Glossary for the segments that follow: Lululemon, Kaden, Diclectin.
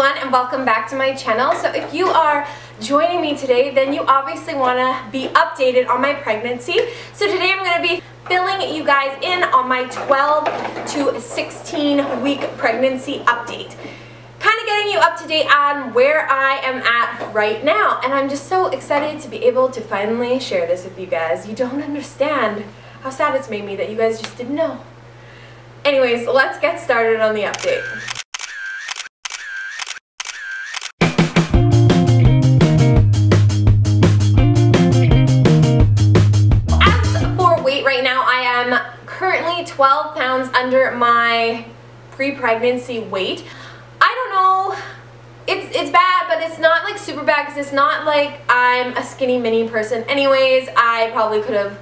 everyone, and welcome back to my channel. So if you are joining me today, then you obviously want to be updated on my pregnancy. So today I'm going to be filling you guys in on my 12 to 16 week pregnancy update. Kind of getting you up to date on where I am at right now. And I'm just so excited to be able to finally share this with you guys. You don't understand how sad it's made me that you guys just didn't know. Anyways, let's get started on the update. As for weight right now, I am currently 12 pounds under my pre-pregnancy weight. It's bad, but it's not like super bad because it's not like I'm a skinny mini person. Anyways, I probably could have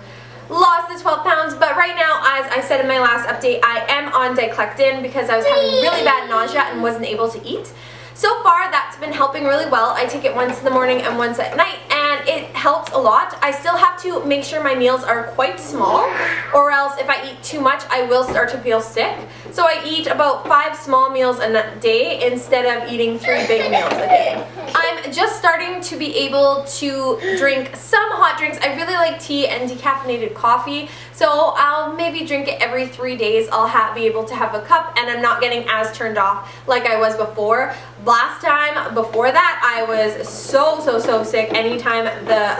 lost the 12 pounds, but right now, as I said in my last update, I am on Diclectin because I was having really bad nausea and wasn't able to eat. So far, that's been helping really well. I take it once in the morning and once at night, and it helps a lot. I still have to make sure my meals are quite small, or else if I eat too much, I will start to feel sick. So I eat about 5 small meals a day instead of eating 3 big meals a day. I'm just starting to be able to drink some hot drinks. I really like tea and decaffeinated coffee, so I'll maybe drink it every 3 days. I'll be able to have a cup, and I'm not getting as turned off like I was before. Last time, before that, I was so sick anytime a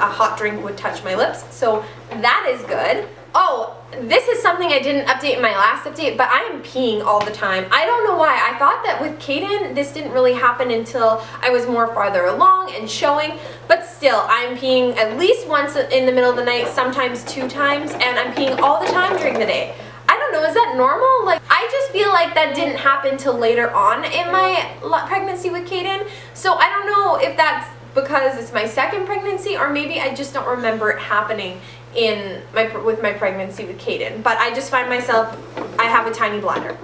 hot drink would touch my lips, so that is good. Oh, this is something I didn't update in my last update, but I am peeing all the time. I don't know why. I thought that with Kaden, this didn't really happen until I was more farther along and showing, but still, I'm peeing at least once in the middle of the night, sometimes 2 times, and I'm peeing all the time during the day. I don't know, is that normal? Like, I just feel like that didn't happen till later on in my pregnancy with Kaden, so I don't know if that's because it's my second pregnancy or maybe I just don't remember it happening with my pregnancy with Kaden, but I just find myself, I have a tiny bladder.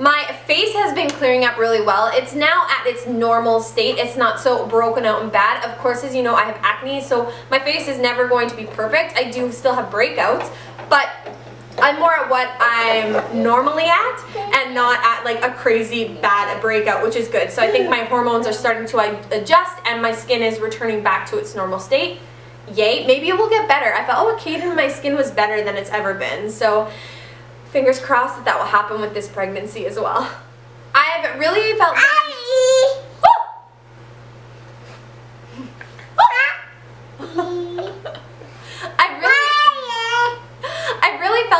My face has been clearing up really well. It's now at its normal state. It's not so broken out and bad. Of course, as you know, I have acne, so my face is never going to be perfect. I do still have breakouts, but I'm more at what I'm normally at and not at like a crazy bad breakout, which is good. So I think my hormones are starting to adjust and my skin is returning back to its normal state. Yay, maybe it will get better. I felt with Kaden my skin was better than it's ever been. So fingers crossed that will happen with this pregnancy as well. I've really felt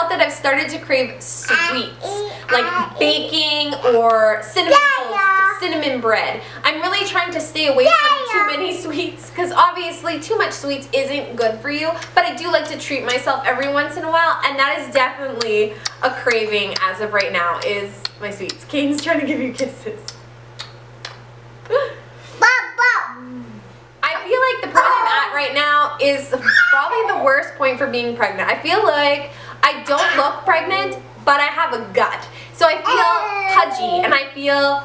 that I've started to crave sweets like baking or cinnamon bread. I'm really trying to stay away from too many sweets because obviously too much sweets isn't good for you, but I do like to treat myself every once in a while, and that is definitely a craving as of right now is my sweets. Kaden's trying to give you kisses. I feel like the point I'm at right now is probably the worst point for being pregnant. I feel like I don't look pregnant, but I have a gut. So I feel pudgy and I feel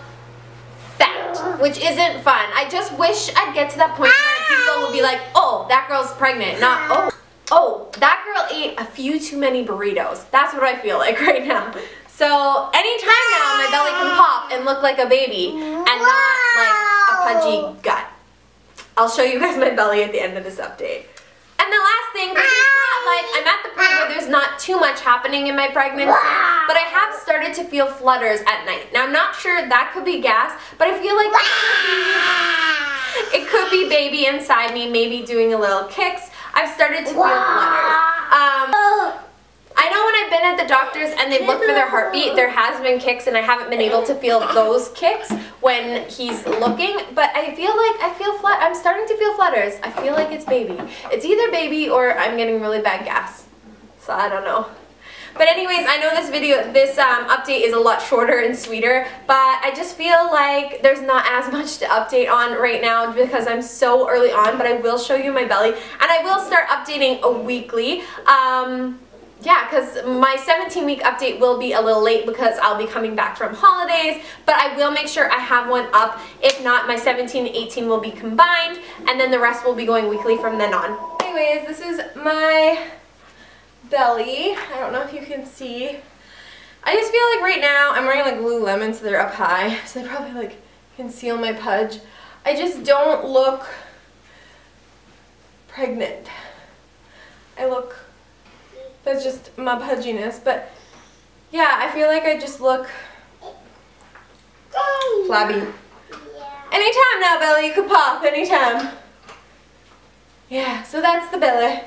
fat, which isn't fun. I just wish I'd get to that point where people would be like, oh, that girl's pregnant, not, oh, that girl ate a few too many burritos. That's what I feel like right now. So anytime now, my belly can pop and look like a baby and not like a pudgy gut. I'll show you guys my belly at the end of this update. And the last thing, like, I'm at the point where there's not too much happening in my pregnancy, but I have started to feel flutters at night. Now, I'm not sure, that could be gas, but I feel like it could be baby inside me, maybe doing a little kicks. I've started to feel flutters. I know when I've been at the doctors and they've looked for their heartbeat, there has been kicks and I haven't been able to feel those kicks when he's looking, but I feel like I'm starting to feel flutters. I feel like it's baby. It's either baby or I'm getting really bad gas. So I don't know. But anyways, I know this update is a lot shorter and sweeter, but I just feel like there's not as much to update on right now because I'm so early on, but I will show you my belly and I will start updating weekly. Yeah, because my 17-week update will be a little late because I'll be coming back from holidays, but I will make sure I have one up. If not, my 17 and 18 will be combined, and then the rest will be going weekly from then on. Anyways, this is my belly. I don't know if you can see. I just feel like right now I'm wearing like Lululemon, so they're up high, so they probably like conceal my pudge. I just don't look pregnant. I look, that's just my pudginess, but yeah, I feel like I just look flabby. Anytime now, Bella, you could pop, anytime. Yeah, so that's the Bella.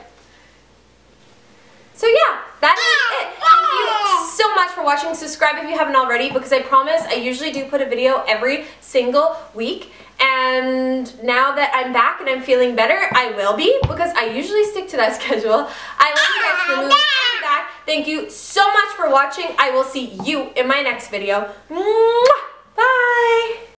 So yeah, that is it. Thank you so much for watching. Subscribe if you haven't already, because I promise I usually do put a video every single week. And now that I'm back and I'm feeling better, I will be, because I usually stick to that schedule. I love you guys for the moves. I'm back. Thank you so much for watching. I will see you in my next video. Mwah! Bye!